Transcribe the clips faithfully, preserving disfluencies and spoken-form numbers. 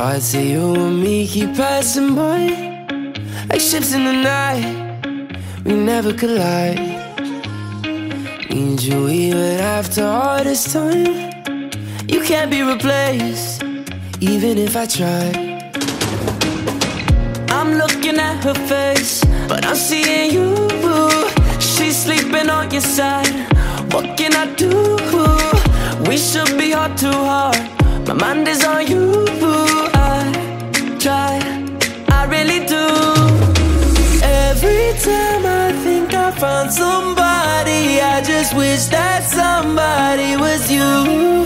Parts of you and me keep passing by, like ships in the night. We never collide. Need you even after all this time. You can't be replaced, even if I try. I'm looking at her face, but I'm seeing you. She's sleeping on your side. What can I do? We should be heart to heart. My mind is on you. I try, I really do. Every time I think I found somebody, I just wish that somebody was you.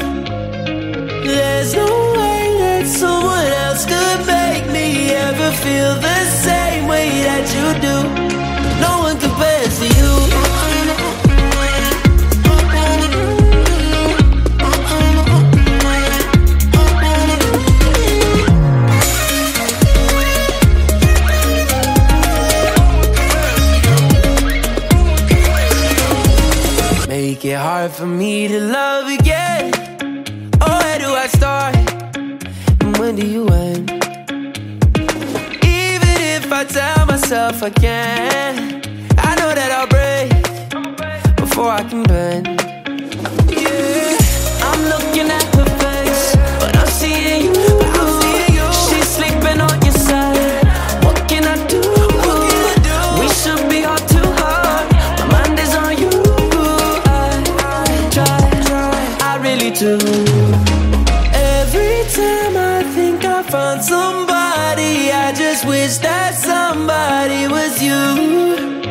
There's no way that someone else could make me ever feel the same way that you do. No one compares to you. Make it hard for me to love again. Oh, where do I start? And when do you end? Even if I tell myself I can, I know that I'll break before I can bend. Yeah, I'm looking at her face, but I'm seeing you. She's sleeping on your side. What can I do? We should be hard to heart. My mind is on you. I try, I really do. Every time I think I found somebody, I just wish that somebody was you.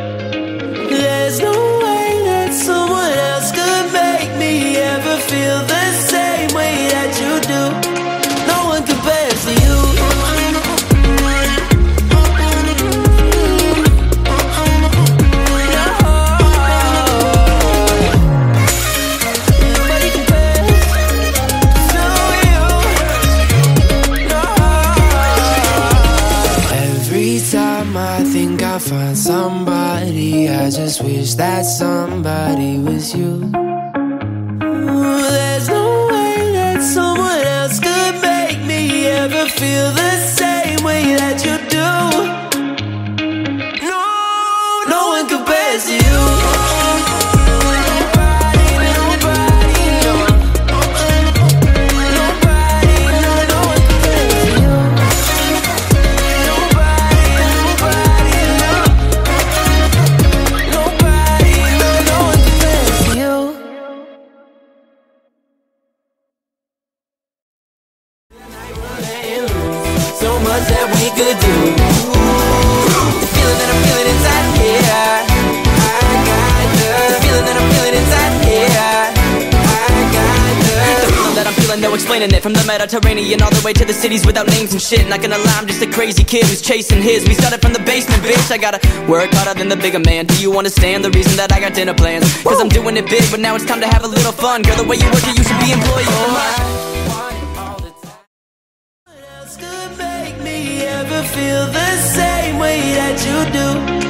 There's no way that someone else could make me ever feel the same way that you do. No one compares to you. I find somebody, I just wish that somebody was you. There's no way that someone else could make me ever feel the same way that you do. No, no one compares to you. Explaining it from the Mediterranean all the way to the cities without names and shit. Not gonna lie, I'm just a crazy kid who's chasing his. We started from the basement, bitch. I gotta work harder than the bigger man. Do you understand the reason that I got dinner plans? Cause I'm doing it big, but now it's time to have a little fun. Girl, the way you work it, you should be employed. What else could make me ever feel the same way that you do?